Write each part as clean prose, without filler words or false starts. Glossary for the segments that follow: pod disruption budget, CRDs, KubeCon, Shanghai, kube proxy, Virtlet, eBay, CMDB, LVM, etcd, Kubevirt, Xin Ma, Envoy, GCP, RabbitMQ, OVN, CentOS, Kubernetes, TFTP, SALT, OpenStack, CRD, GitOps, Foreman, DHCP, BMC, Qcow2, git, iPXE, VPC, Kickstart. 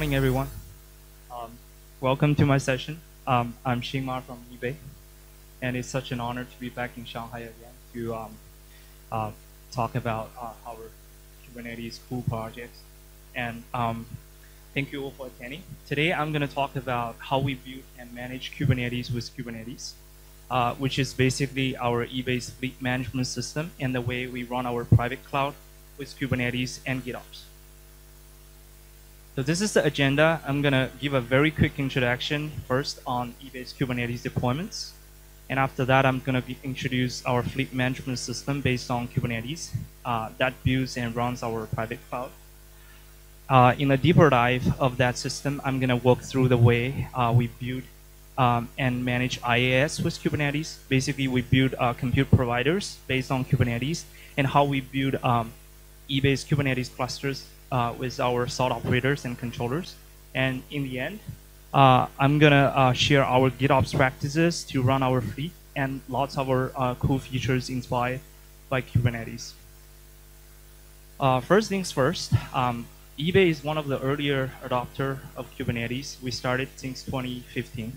Morning, everyone. Welcome to my session. I'm Xin Ma from eBay, and it's such an honor to be back in Shanghai again to talk about our Kubernetes cool projects. And thank you all for attending. Today, I'm going to talk about how we build and manage Kubernetes with Kubernetes, which is basically our eBay's fleet management system and the way we run our private cloud with Kubernetes and GitOps. So this is the agenda. I'm going to give a very quick introduction first on eBay's Kubernetes deployments. And after that, I'm going to introduce our fleet management system based on Kubernetes that builds and runs our private cloud. In a deeper dive of that system, I'm going to walk through the way we build and manage IaaS with Kubernetes. Basically, we build compute providers based on Kubernetes and how we build eBay's Kubernetes clusters with our SALT operators and controllers. And in the end, I'm going to share our GitOps practices to run our fleet and lots of our cool features inspired by Kubernetes. First things first, eBay is one of the earlier adopters of Kubernetes. We started since 2015.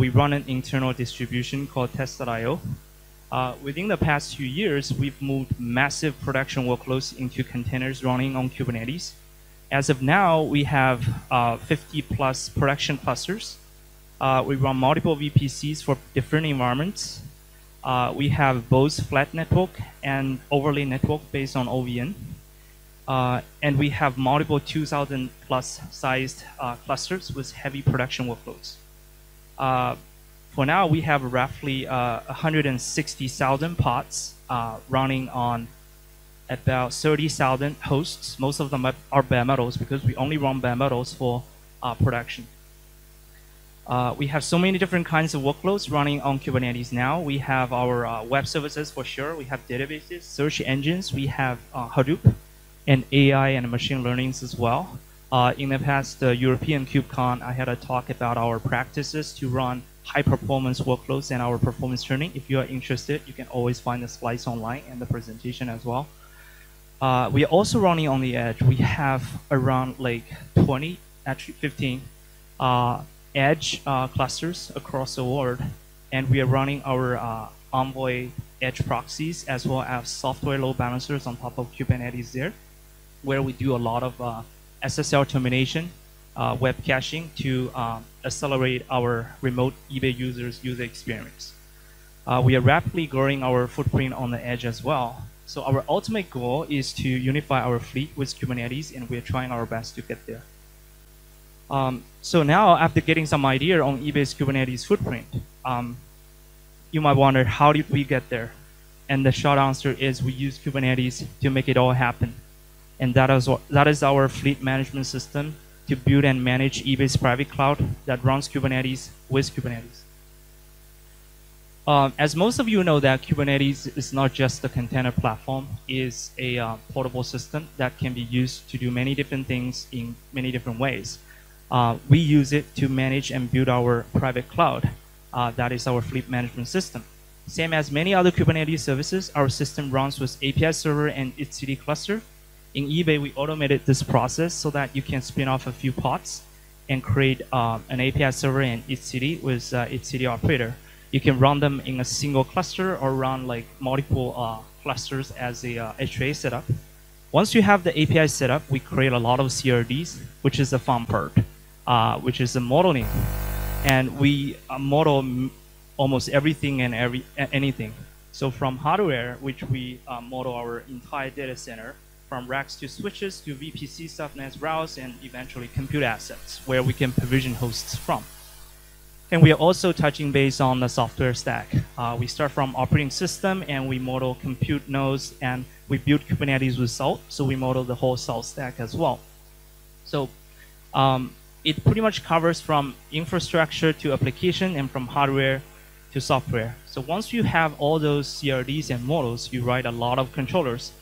We run an internal distribution called test.io. Within the past few years, we've moved massive production workloads into containers running on Kubernetes. As of now, we have 50-plus production clusters. We run multiple VPCs for different environments. We have both flat network and overlay network based on OVN. And we have multiple 2,000-plus sized clusters with heavy production workloads. For now, we have roughly 160,000 pods running on about 30,000 hosts. Most of them are bare metals because we only run bare metals for production. We have so many different kinds of workloads running on Kubernetes now. We have our web services for sure. We have databases, search engines. We have Hadoop and AI and machine learning as well. In the past European KubeCon, I had a talk about our practices to run high-performance workloads and our performance tuning. If you are interested, you can always find the slides online and the presentation as well. We are also running on the edge. We have around like 20, actually 15 edge clusters across the world, and we are running our Envoy edge proxies as well as software load balancers on top of Kubernetes there, where we do a lot of SSL termination, web caching to accelerate our remote eBay users' user experience. We are rapidly growing our footprint on the edge as well. So our ultimate goal is to unify our fleet with Kubernetes, and we're trying our best to get there. So now, after getting some idea on eBay's Kubernetes footprint, you might wonder, how did we get there? And the short answer is we use Kubernetes to make it all happen. And that is our fleet management system to build and manage eBay's private cloud that runs Kubernetes with Kubernetes. As most of you know, that Kubernetes is not just a container platform. It's a portable system that can be used to do many different things in many different ways. We use it to manage and build our private cloud. That is our fleet management system. Same as many other Kubernetes services, our system runs with API server and etcd cluster. In eBay, we automated this process so that you can spin off a few pods and create an API server and etcd with etcd operator. You can run them in a single cluster or run like multiple clusters as a HA setup. Once you have the API setup, we create a lot of CRDs, which is the fun part, which is the modeling, and we model almost everything and anything. So from hardware, which we model our entire data center, from racks to switches to VPC subnets, routes, and eventually compute assets, where we can provision hosts from. And we are also touching base on the software stack. We start from operating system, and we model compute nodes, and we build Kubernetes with SALT, so we model the whole SALT stack as well. So it pretty much covers from infrastructure to application and from hardware to software. So once you have all those CRDs and models, you write a lot of controllers.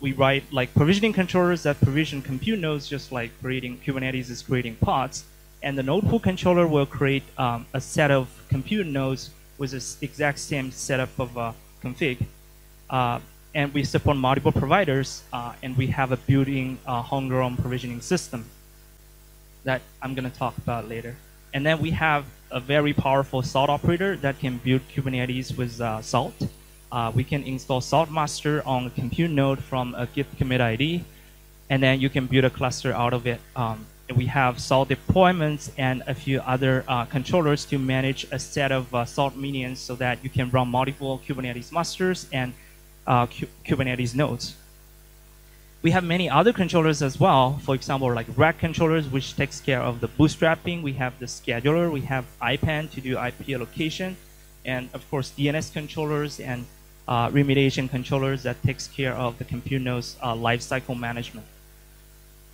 We write like provisioning controllers that provision compute nodes, just like creating Kubernetes is creating pods. And the node pool controller will create a set of compute nodes with this exact same setup of config. And we support multiple providers, and we have a built-in homegrown provisioning system. that I'm going to talk about later. And then we have a very powerful SALT operator that can build Kubernetes with SALT. We can install SALT master on a compute node from a Git commit ID, and then you can build a cluster out of it. We have SALT deployments and a few other controllers to manage a set of SALT minions so that you can run multiple Kubernetes masters and Kubernetes nodes. We have many other controllers as well, for example, like rack controllers, which takes care of the bootstrapping. We have the scheduler, we have IPAN to do IP allocation, and of course DNS controllers and remediation controllers that takes care of the compute nodes lifecycle management.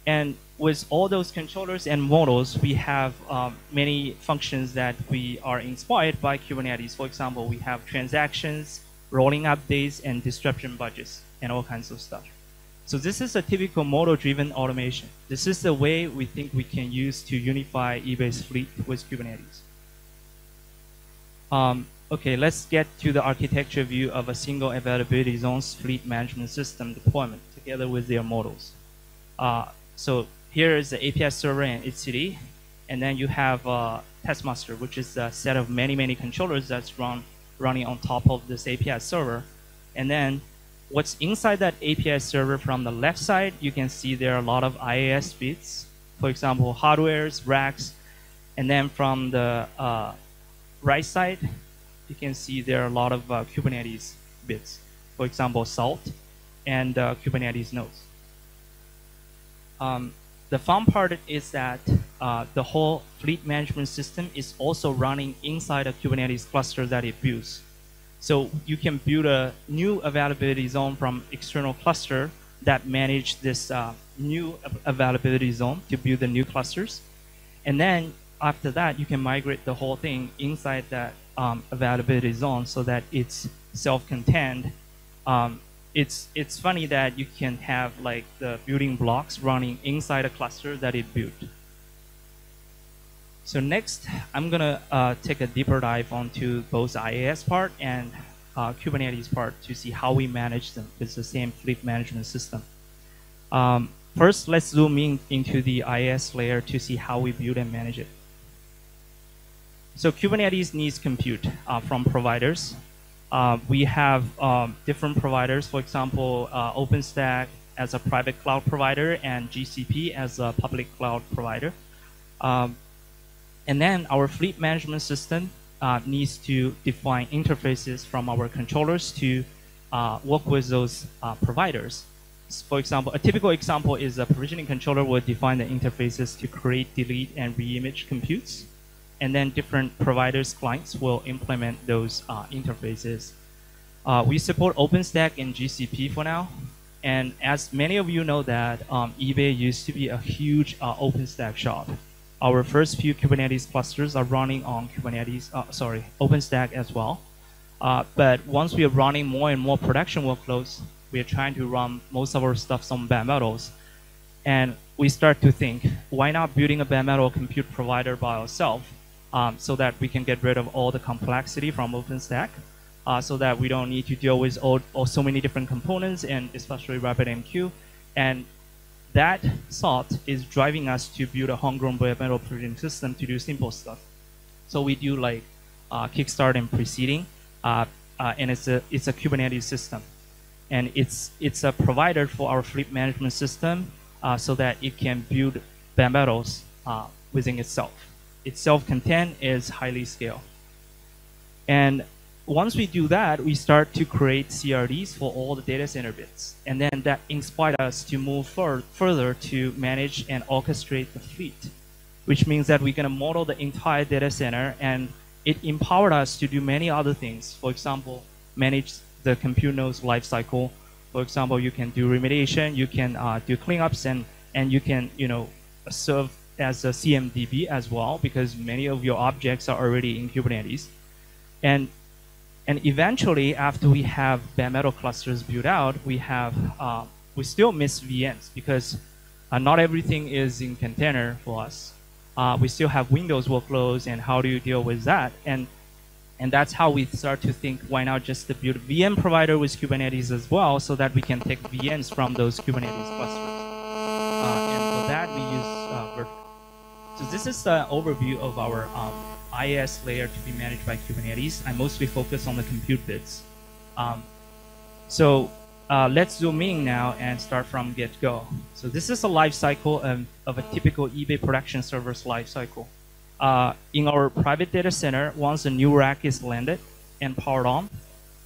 And with all those controllers and models, we have many functions that we are inspired by Kubernetes. For example, we have transactions, rolling updates, and disruption budgets, and all kinds of stuff. So this is a typical model-driven automation. This is the way we think we can use to unify eBay's fleet with Kubernetes. Okay, let's get to the architecture view of a single availability zone's fleet management system deployment together with their models. So here is the API server and etcd, and then you have test master, which is a set of many controllers that's running on top of this API server. And then what's inside that API server from the left side, you can see there are a lot of IaaS bits, for example, hardwares, racks. And then from the right side, you can see there are a lot of Kubernetes bits, for example, SALT and Kubernetes nodes. The fun part is that the whole fleet management system is also running inside a Kubernetes cluster that it builds. So you can build a new availability zone from external cluster that manages this new availability zone to build the new clusters. And then after that, you can migrate the whole thing inside that availability zone so that it's self-contained. It's funny that you can have like the building blocks running inside a cluster that it built. So next, I'm gonna take a deeper dive onto both IaaS part and Kubernetes part to see how we manage them with the same fleet management system. First, let's zoom in into the IaaS layer to see how we build and manage it. So Kubernetes needs compute from providers. We have different providers, for example, OpenStack as a private cloud provider and GCP as a public cloud provider. And then our fleet management system needs to define interfaces from our controllers to work with those providers. So for example, a typical example is a provisioning controller will define the interfaces to create, delete, and reimage computes. And then different providers' clients will implement those interfaces. We support OpenStack and GCP for now. And as many of you know that eBay used to be a huge OpenStack shop. Our first few Kubernetes clusters are running on Kubernetes, OpenStack as well. But once we are running more and more production workloads, we are trying to run most of our stuff on bare metals. And we start to think, why not building a bare metal compute provider by ourselves? So that we can get rid of all the complexity from OpenStack, so that we don't need to deal with so many different components, and especially RabbitMQ. And that thought is driving us to build a homegrown bare metal provisioning system to do simple stuff. So we do like Kickstart and preceding, and it's a Kubernetes system, and it's a provider for our fleet management system, so that it can build bare metals within itself. It's self-contained, is highly scaled. And once we do that, we start to create CRDs for all the data center bits. And then that inspired us to move further to manage and orchestrate the fleet, which means that we're going to model the entire data center, and it empowered us to do many other things. For example, manage the compute nodes lifecycle. For example, you can do remediation, you can do cleanups, and you can serve as a CMDB as well, because many of your objects are already in Kubernetes. And eventually, after we have bare metal clusters built out, we still miss VMs, because not everything is in container for us. We still have Windows workloads, and how do you deal with that? And that's how we start to think, why not just to build a VM provider with Kubernetes as well, so that we can take VMs from those Kubernetes clusters. And for that, we use Virtlet. So this is the overview of our IaaS layer to be managed by Kubernetes. I mostly focus on the compute bits. Let's zoom in now and start from get-go. So this is a life cycle of a typical eBay production server's life cycle. In our private data center, once a new rack is landed and powered on,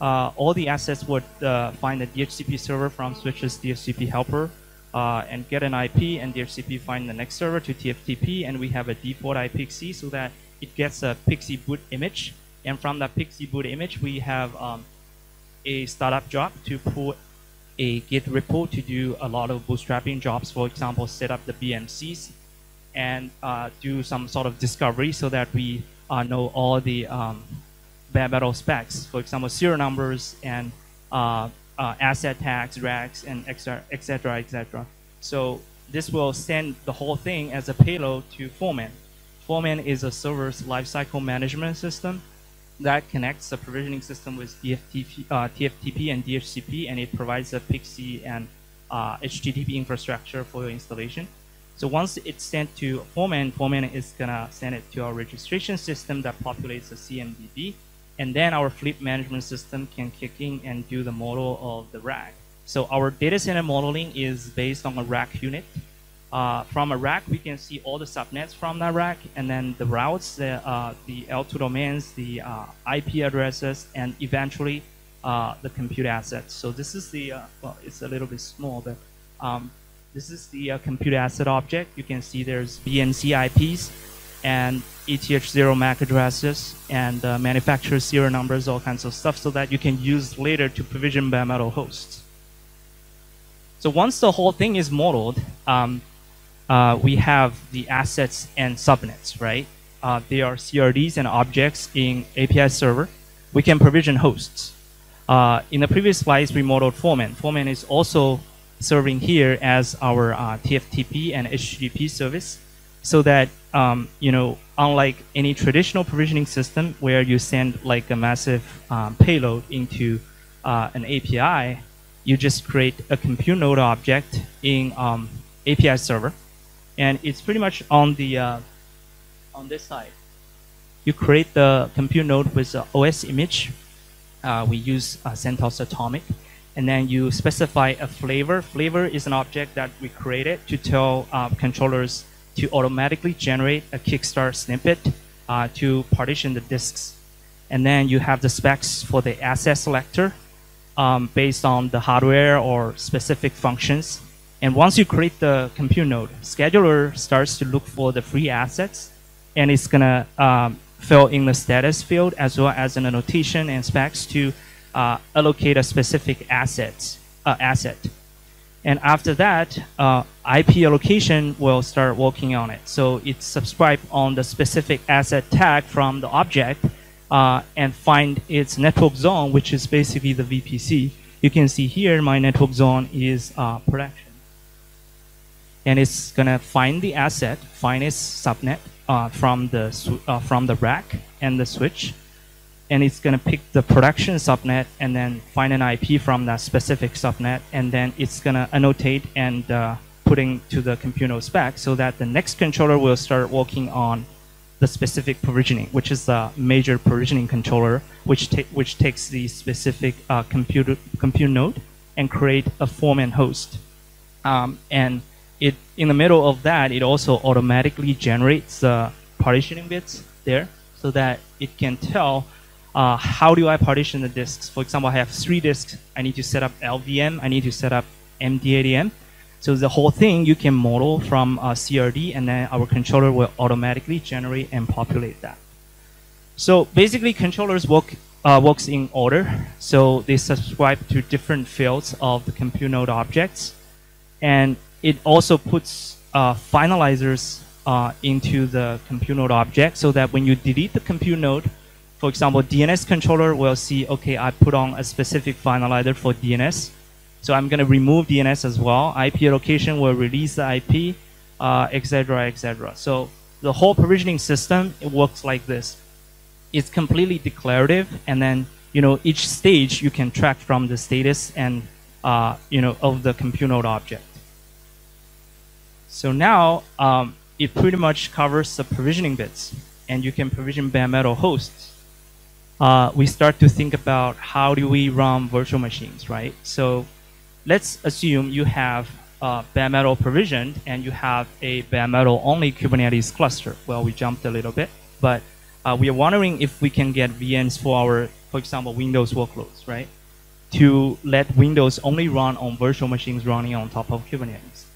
all the assets would find a DHCP server from switches DHCP helper and get an IP, and DHCP find the next server to TFTP, and we have a default iPXE so that it gets a Pixie boot image, and from that Pixie boot image we have a startup job to pull a Git repo to do a lot of bootstrapping jobs, for example, set up the BMCs and do some sort of discovery so that we know all the bare metal specs, for example, serial numbers and asset tags, racks, and etc., etc. So this will send the whole thing as a payload to Foreman. Foreman is a server's lifecycle management system that connects the provisioning system with TFTP and DHCP, and it provides a Pixie and HTTP infrastructure for your installation. So once it's sent to Foreman, Foreman is going to send it to our registration system that populates the CMDB, and then our fleet management system can kick in and do the model of the rack. So our data center modeling is based on a rack unit. From a rack, we can see all the subnets from that rack, and then the routes, the L2 domains, the IP addresses, and eventually the compute assets. So this is the, well, it's a little bit small, but this is the compute asset object. You can see there's BMC IPs and ETH0 MAC addresses and manufacturer serial numbers, all kinds of stuff, so that you can use later to provision bare metal hosts. So once the whole thing is modeled, we have the assets and subnets, right? They are CRDs and objects in API server. We can provision hosts. In the previous slides, we modeled Foreman. Foreman is also serving here as our TFTP and HTTP service, so that, unlike any traditional provisioning system where you send like a massive payload into an API, you just create a compute node object in API server, and it's pretty much on the on this side. You create the compute node with an OS image. We use CentOS Atomic, and then you specify a flavor. Flavor is an object that we created to tell controllers to automatically generate a Kickstart snippet to partition the disks, and then you have the specs for the asset selector based on the hardware or specific functions. And once you create the compute node, scheduler starts to look for the free assets, and it's gonna fill in the status field as well as an annotation and specs to allocate a specific asset. And after that, IP allocation will start working on it. So it's subscribed on the specific asset tag from the object and find its network zone, which is basically the VPC. You can see here my network zone is production. And it's gonna find the asset, find its subnet from the rack and the switch, and it's gonna pick the production subnet and then find an IP from that specific subnet, and then it's gonna annotate and put into the compute node spec so that the next controller will start working on the specific provisioning, which is the major provisioning controller, which takes the specific compute node and create a Foreman host, and in the middle of that, it also automatically generates the partitioning bits there so that it can tell how do I partition the disks. For example, I have 3 disks. I need to set up LVM. I need to set up MDADM. So the whole thing you can model from CRD, and then our controller will automatically generate and populate that. So basically, controllers works in order. So they subscribe to different fields of the compute node objects, and it also puts finalizers into the compute node object so that when you delete the compute node, for example, DNS controller will see, okay, I put on a specific finalizer for DNS, so I'm gonna remove DNS as well. IP allocation will release the IP, etc., etc. So the whole provisioning system, it works like this. It's completely declarative, and then each stage you can track from the status and of the compute node object. So now it pretty much covers the provisioning bits, and you can provision bare metal hosts. We start to think about how do we run virtual machines, right? So let's assume you have bare metal provisioned and you have a bare metal only Kubernetes cluster. Well, we jumped a little bit, but we are wondering if we can get VMs for our, for example, Windows workloads, right? To let Windows only run on virtual machines running on top of Kubernetes.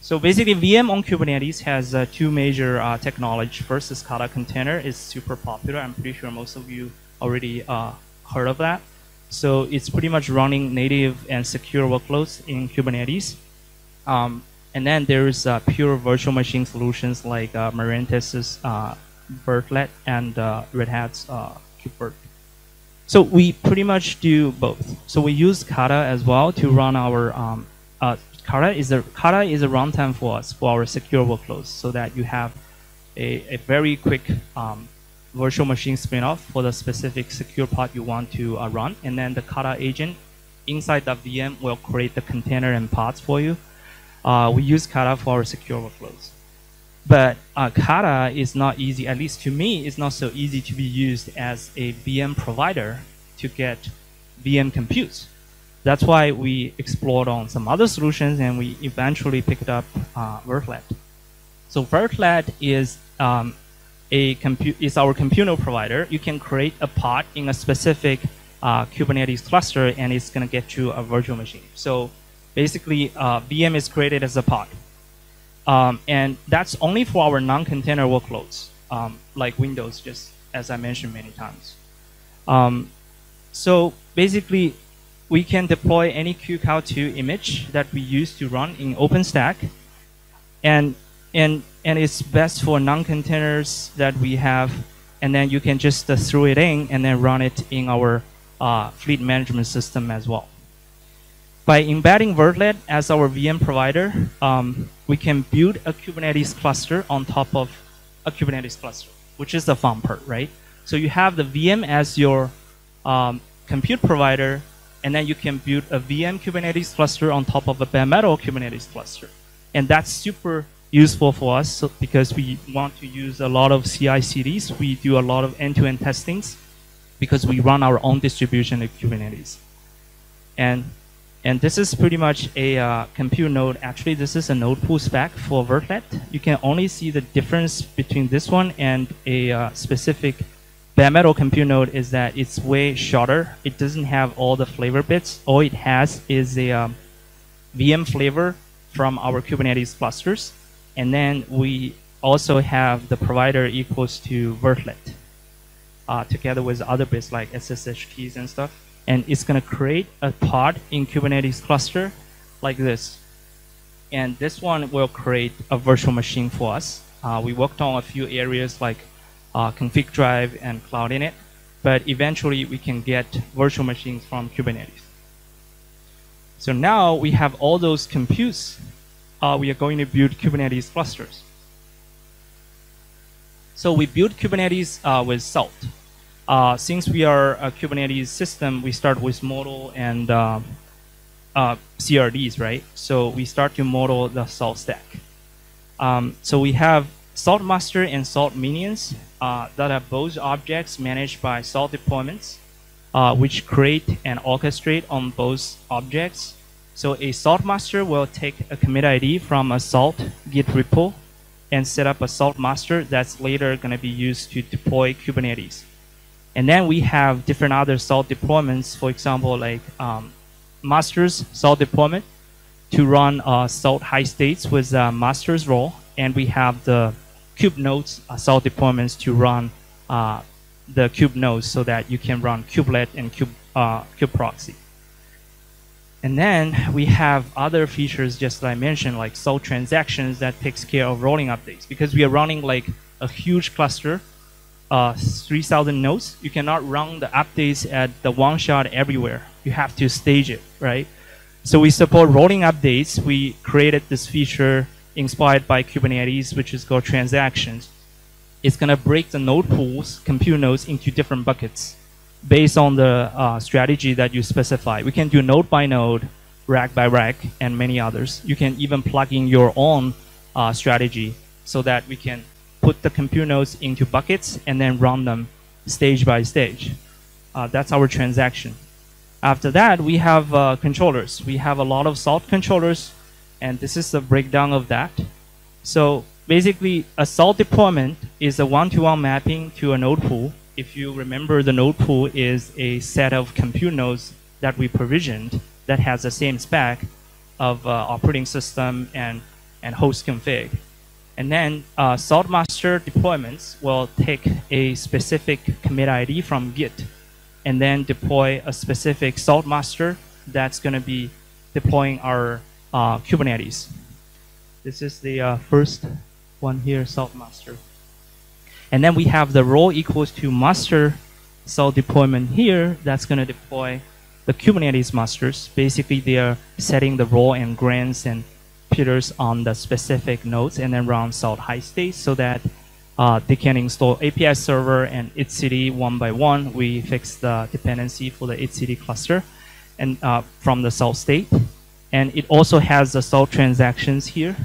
So basically, VM on Kubernetes has two major technologies. First is Kata container. It's super popular. I'm pretty sure most of you already heard of that. So it's pretty much running native and secure workloads in Kubernetes. And then there's pure virtual machine solutions like Merentes's Virtlet and Red Hat's Kubevirt. So we pretty much do both. So we use Kata as well to run our Kata is a runtime for us for our secure workloads, so that you have a very quick virtual machine spin-off for the specific secure pod you want to run, and then the Kata agent inside the VM will create the container and pods for you. We use Kata for our secure workloads. But Kata is not easy, at least to me, it's not so easy to be used as a VM provider to get VM compute. That's why we explored on some other solutions and we eventually picked up Virtlet. So Virtlet is our computer provider. You can create a pod in a specific Kubernetes cluster and it's going to get you a virtual machine. So basically, VM is created as a pod. And that's only for our non-container workloads, like Windows, just as I mentioned many times. So basically, we can deploy any Qcow2 image that we use to run in OpenStack. And it's best for non-containers that we have. And then you can just throw it in and then run it in our fleet management system as well. By embedding Virtlet as our VM provider, we can build a Kubernetes cluster on top of a Kubernetes cluster, which is the fun part, right? So you have the VM as your compute provider, and then you can build a VM Kubernetes cluster on top of a bare metal Kubernetes cluster. And that's super useful for us because we want to use a lot of CI/CDs. We do a lot of end-to-end testings because we run our own distribution of Kubernetes. And this is pretty much a compute node. Actually, this is a node pool spec for Virtlet. You can only see the difference between this one and a specific bare metal compute node is that it's way shorter. It doesn't have all the flavor bits. All it has is a VM flavor from our Kubernetes clusters. And then we also have the provider equals to Virtlet together with other bits like SSH keys and stuff. And it's going to create a pod in Kubernetes cluster like this. And this one will create a virtual machine for us. We worked on a few areas like config drive and cloud init, but eventually we can get virtual machines from Kubernetes. So now we have all those computes. We are going to build Kubernetes clusters. So we build Kubernetes with SALT. Since we are a Kubernetes system, we start with model and CRDs, right? So we start to model the SALT stack. So we have SALT master and SALT minions that are both objects managed by SALT deployments, which create and orchestrate on both objects. So a SALT master will take a commit ID from a SALT Git repo and set up a SALT master that's later going to be used to deploy Kubernetes. And then we have different other SALT deployments, for example, like masters SALT deployment to run SALT high states with masters role. And we have the kube nodes SALT deployments to run the kube nodes so that you can run kubelet and kube proxy. And then we have other features just like I mentioned, like SALT transactions that takes care of rolling updates because we are running like a huge cluster. 3,000 nodes. You cannot run the updates at the one shot everywhere. You have to stage it, right? So we support rolling updates. We created this feature inspired by Kubernetes, which is called transactions. It's going to break the node pools, compute nodes, into different buckets based on the strategy that you specify. We can do node by node, rack by rack, and many others. You can even plug in your own strategy so that we can put the compute nodes into buckets and then run them stage by stage. That's our transaction. After that, we have controllers. We have a lot of SALT controllers, and this is the breakdown of that. So basically, a SALT deployment is a one-to-one mapping to a node pool. If you remember, the node pool is a set of compute nodes that we provisioned that has the same spec of operating system and host config. And then SALT master deployments will take a specific commit ID from Git and then deploy a specific SALT master that's going to be deploying our Kubernetes. This is the first one here, SALT master. And then we have the role equals to master SALT deployment here that's going to deploy the Kubernetes masters. Basically, they are setting the role and grants and computers on the specific nodes and then run SALT high state so that they can install API server and etcd one by one. We fix the dependency for the etcd cluster and from the SALT state. And it also has the SALT transactions here.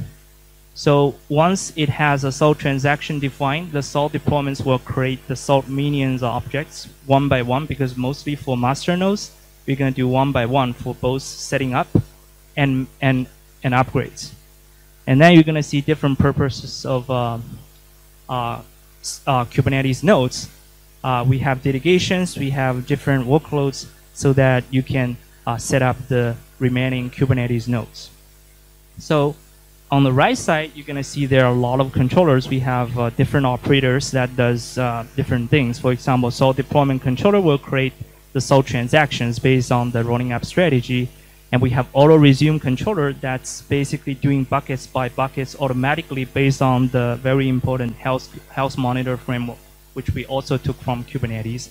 So once it has a SALT transaction defined, the SALT deployments will create the SALT minions or objects one by one, because mostly for master nodes, we're going to do one by one for both setting up and upgrades. And then you're going to see different purposes of Kubernetes nodes. We have delegations, we have different workloads so that you can set up the remaining Kubernetes nodes. So on the right side, you're going to see there are a lot of controllers. We have different operators that does different things. For example, SALT deployment controller will create the SALT transactions based on the rolling up strategy. And we have auto resume controller that's basically doing buckets by buckets automatically based on the very important health monitor framework, which we also took from Kubernetes.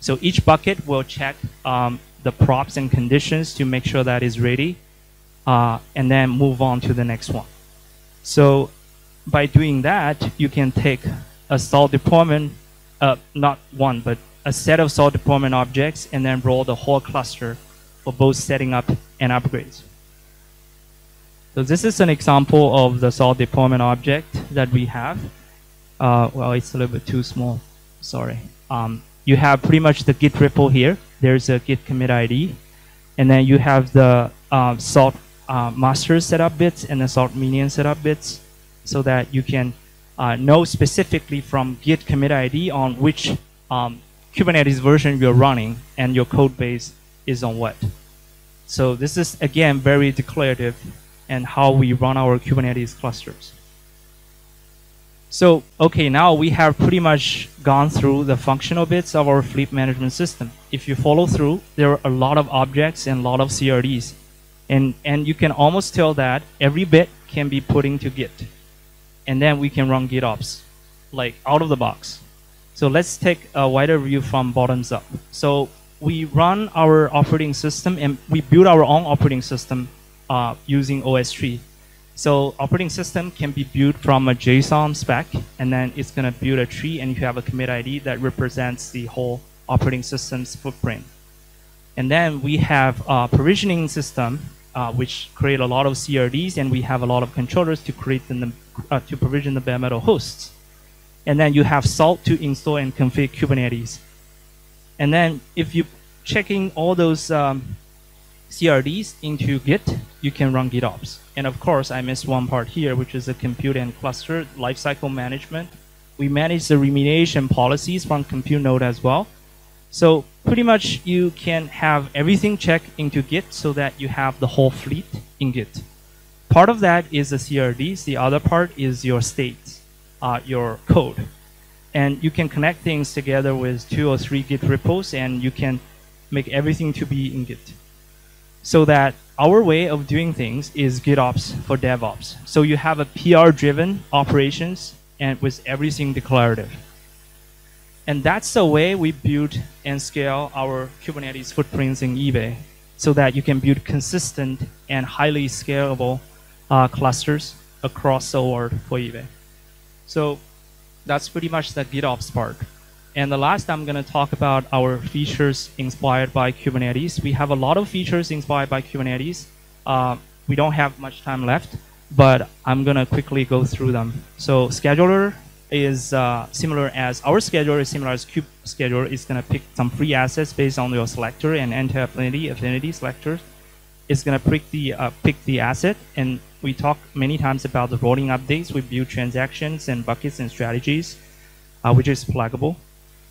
So each bucket will check the props and conditions to make sure that is ready, and then move on to the next one. So by doing that, you can take a SALT deployment, not one, but a set of SALT deployment objects and then roll the whole cluster for both setting up and upgrades. So this is an example of the SALT deployment object that we have. Well, it's a little bit too small, sorry. You have pretty much the Git repo here. There's a Git commit ID. And then you have the SALT master setup bits and the SALT minion setup bits so that you can know specifically from Git commit ID on which Kubernetes version you're running and your code base is on what. So this is, again, very declarative and how we run our Kubernetes clusters. So, okay, now we have pretty much gone through the functional bits of our fleet management system. If you follow through, there are a lot of objects and a lot of CRDs. And you can almost tell that every bit can be put into Git. And then we can run GitOps, like out of the box. So let's take a wider view from bottoms up. So we run our operating system and we build our own operating system using os tree. So operating system can be built from a JSON spec, and then it's going to build a tree, and you have a commit ID that represents the whole operating system's footprint. And then we have a provisioning system, which create a lot of CRDs, and we have a lot of controllers to create them, to provision the bare metal hosts. And then you have SALT to install and configure Kubernetes. And then if you're checking all those CRDs into Git, you can run GitOps. And of course, I missed one part here, which is the compute and cluster lifecycle management. We manage the remediation policies from compute node as well. So pretty much you can have everything checked into Git so that you have the whole fleet in Git. Part of that is the CRDs. The other part is your states, your code. And you can connect things together with 2 or 3 Git repos, and you can make everything to be in Git. So that our way of doing things is GitOps for DevOps. So you have a PR-driven operations and with everything declarative. And that's the way we build and scale our Kubernetes footprints in eBay, so that you can build consistent and highly scalable clusters across the world for eBay. So that's pretty much the GitOps part. And the last, I'm going to talk about our features inspired by Kubernetes. We have a lot of features inspired by Kubernetes. We don't have much time left, but I'm gonna quickly go through them. So scheduler is similar as our scheduler is similar as kube scheduler. It's gonna pick some free assets based on your selector and anti-affinity selectors. It's gonna pick the asset, and we talk many times about the rolling updates. We build transactions and buckets and strategies, which is pluggable.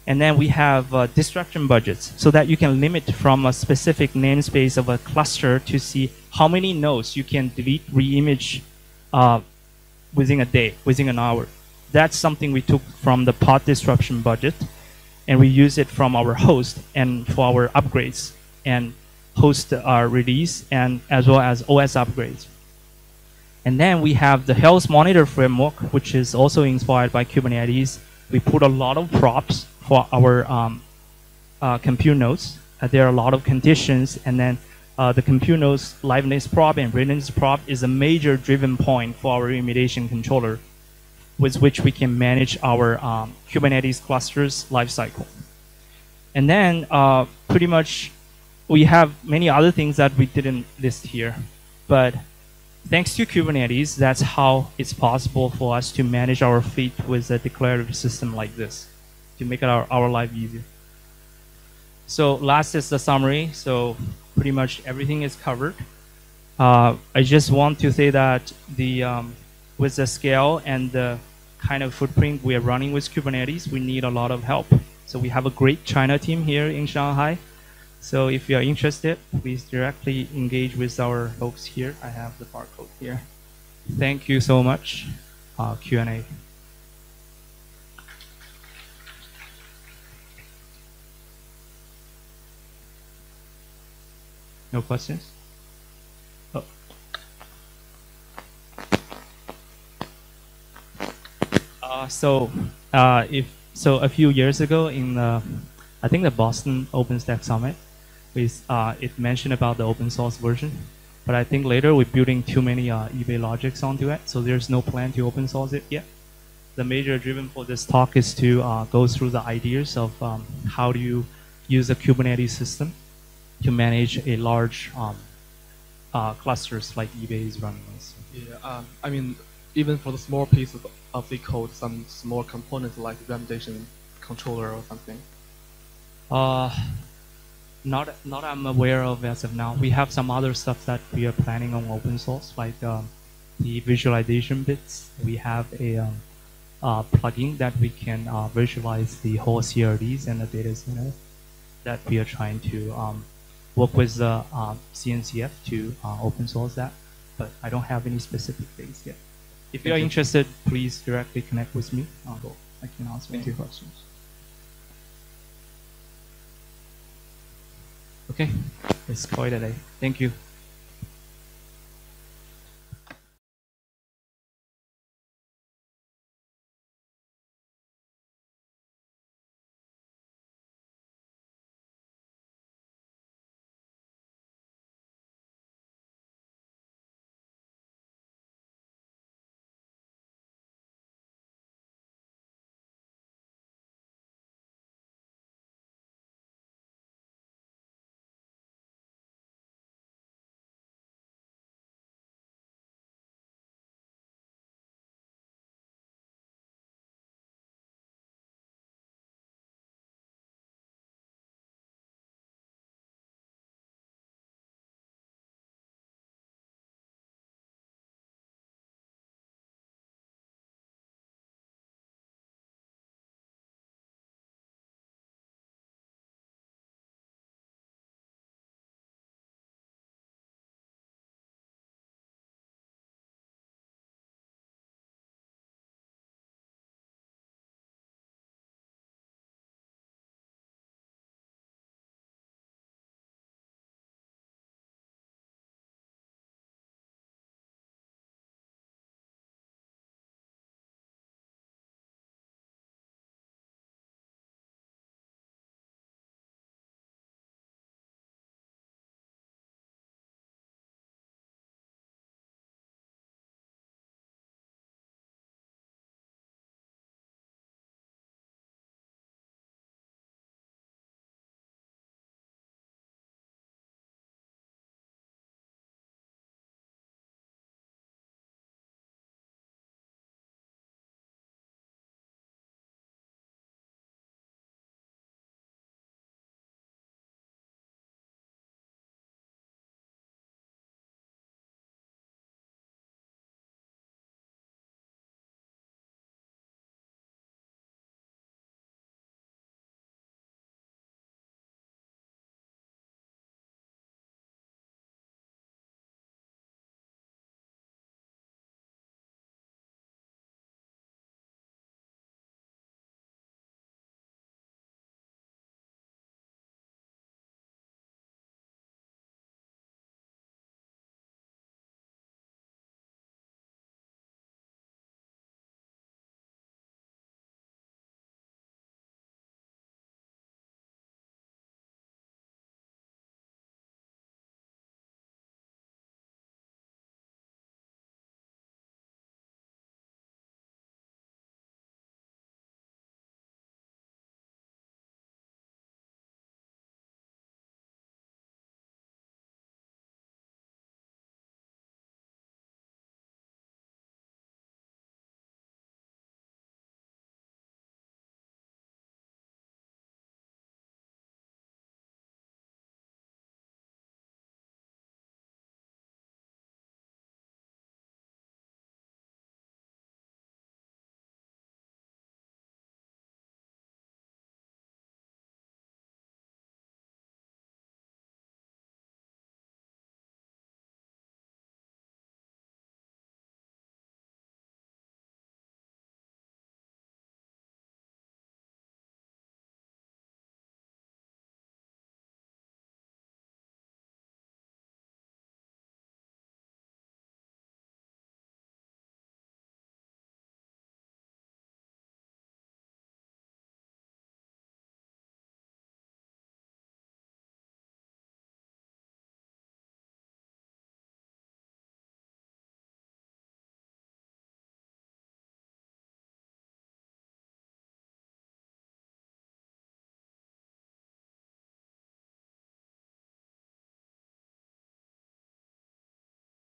And then we have disruption budgets, so that you can limit from a specific namespace of a cluster to see how many nodes you can delete, reimage within a day, within an hour. That's something we took from the pod disruption budget, and we use it from our host and for our upgrades and host release, and as well as OS upgrades. And then we have the health monitor framework, which is also inspired by Kubernetes. We put a lot of props for our compute nodes. There are a lot of conditions, and then the compute nodes liveness prop and readiness prop is a major driven point for our remediation controller, with which we can manage our Kubernetes clusters lifecycle. And then pretty much we have many other things that we didn't list here, but thanks to Kubernetes, that's how it's possible for us to manage our fleet with a declarative system like this, to make our life easier. So last is the summary. So pretty much everything is covered. I just want to say that the with the scale and the kind of footprint we are running with Kubernetes, we need a lot of help. So we have a great China team here in Shanghai. So if you are interested, please directly engage with our folks here. I have the barcode here. Thank you so much. Q&A. No questions? Oh. So a few years ago in the, I think the Boston OpenStack Summit, it mentioned about the open source version, but I think later we're building too many eBay logics onto it, so there's no plan to open source it yet. The major driven for this talk is to go through the ideas of how do you use a Kubernetes system to manage a large clusters like eBay is running this. Yeah, I mean, even for the small pieces of the code, some small components like remediation controller or something. Not I'm aware of as of now. We have some other stuff that we are planning on open source, like the visualization bits. We have a plugin that we can visualize the whole CRDs and the data center that we are trying to work with the CNCF to open source that, but I don't have any specific things yet. If you're interested, please directly connect with me. I can answer any questions. Okay, let's call it a day. Thank you.